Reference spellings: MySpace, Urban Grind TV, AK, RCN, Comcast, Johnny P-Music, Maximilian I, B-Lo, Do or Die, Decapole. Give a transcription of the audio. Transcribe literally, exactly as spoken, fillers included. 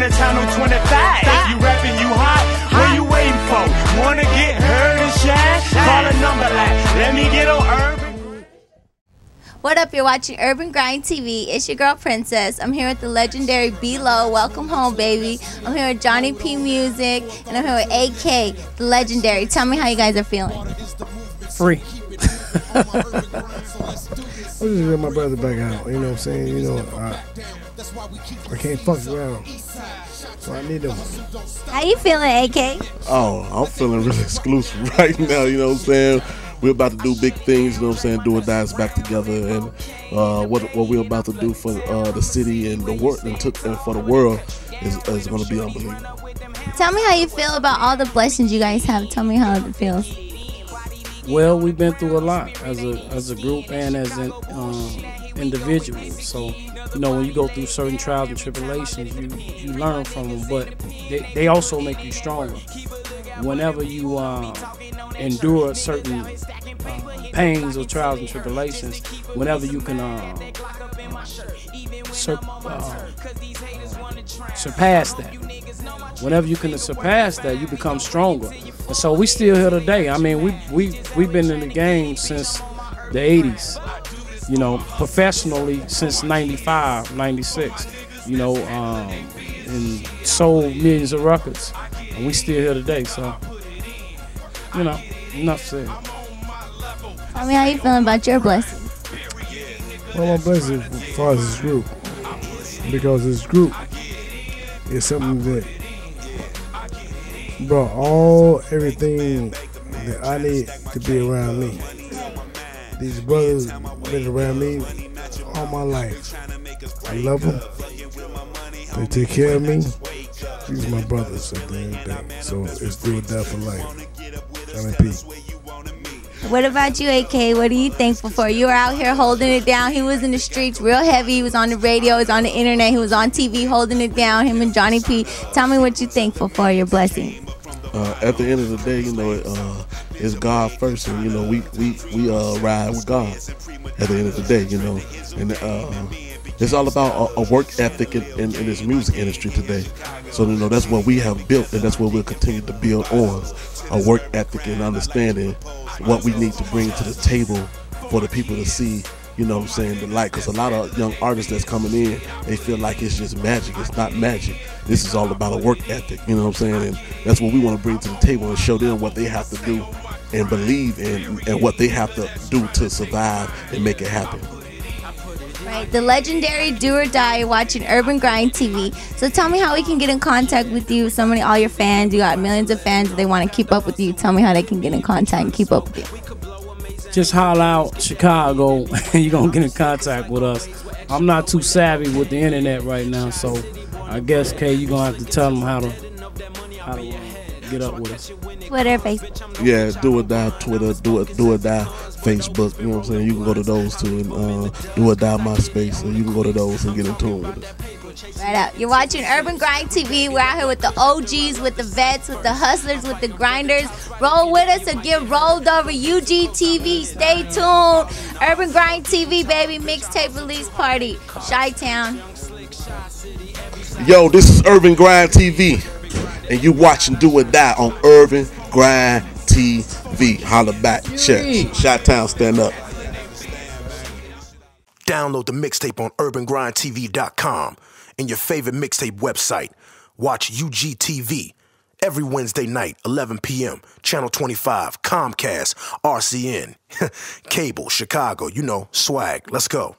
turn to channel twenty-five. If you rapping, you hot, what you waiting for? Wanna get heard and shine? Call a number like, let me get on Urban Grind. What up, you're watching Urban Grind T V. It's your girl, Princess. I'm here with the legendary B-Lo. Welcome home, baby. I'm here with Johnny P-Music, and I'm here with A K, the legendary. Tell me how you guys are feeling. Free. I'm just getting my brother back out, you know what I'm saying? You know, I, I can't fuck around, so I need them. How you feeling, A K? Oh, I'm feeling really exclusive right now, you know what I'm saying? We're about to do big things, you know what I'm saying? Do or Die is back together, and uh, what, what we're about to do for uh, the city and the work and, took, and for the world is, is going to be unbelievable. Tell me how you feel about all the blessings you guys have. Tell me how it feels. Well, we've been through a lot as a as a group and as an um, individual. So, you know, when you go through certain trials and tribulations, you, you learn from them, but they, they also make you stronger. Whenever you uh, endure certain uh, pains or trials and tribulations, whenever you can uh, sur uh, surpass that, whenever you can surpass that, you become stronger. And so we still here today. I mean, we we we've been in the game since the eighties, you know, professionally since ninety-five, ninety-six, you know, um, and sold millions of records, and we still here today. So, you know, enough said. I mean, how you feeling about your blessing? Well, my blessing as far as this group, because this group is something that brought all everything that I need to be around me. These brothers been around me all my life. I love them. They take care of me. These are my brothers at the end of the day. So it's do or die for life. Johnny P. What about you, A K? What are you thankful for? You were out here holding it down. He was in the streets real heavy. He was on the radio. He was on the internet. He was on T V holding it down, him and Johnny P. Tell me what you're thankful for, your blessing. Uh, at the end of the day, you know, uh, it's God first, and you know, we we we uh, ride with God. At the end of the day, you know, and uh, it's all about a, a work ethic in, in, in this music industry today. So you know, that's what we have built, and that's what we'll continue to build on, a work ethic and understanding what we need to bring to the table for the people to see. You know what I'm saying? The light, because a lot of young artists that's coming in, they feel like it's just magic. It's not magic. This is all about a work ethic. You know what I'm saying? And that's what we want to bring to the table and show them what they have to do and believe in, and what they have to do to survive and make it happen. Right, the legendary Do or Die, watching Urban Grind T V. So tell me how we can get in contact with you. So many, all your fans, you got millions of fans. If they want to keep up with you, tell me how they can get in contact and keep up with you. Just holler out Chicago, and you're going to get in contact with us. I'm not too savvy with the internet right now, so I guess, Kay, you're going to have to tell them how to, how to get up with us. Twitter, Facebook. Yeah, Do or Die, Twitter, do it, do or Die. Facebook, you know what I'm saying? You can go to those too, and uh, Do or Die MySpace, and you can go to those and get in tune with us. Right out. You're watching Urban Grind T V. We're out here with the O Gs, with the vets, with the hustlers, with the grinders. Roll with us and get rolled over. U G T V, stay tuned. Urban Grind T V, baby, mixtape release party. Chi-Town. Yo, this is Urban Grind T V, and you watching Do or Die on Urban Grind T V. Holla back, check. Chi-Town, stand up. Download the mixtape on urban grind T V dot com and your favorite mixtape website. Watch U G T V every Wednesday night, eleven P M, Channel twenty-five, Comcast, R C N, Cable, Chicago, you know, swag. Let's go.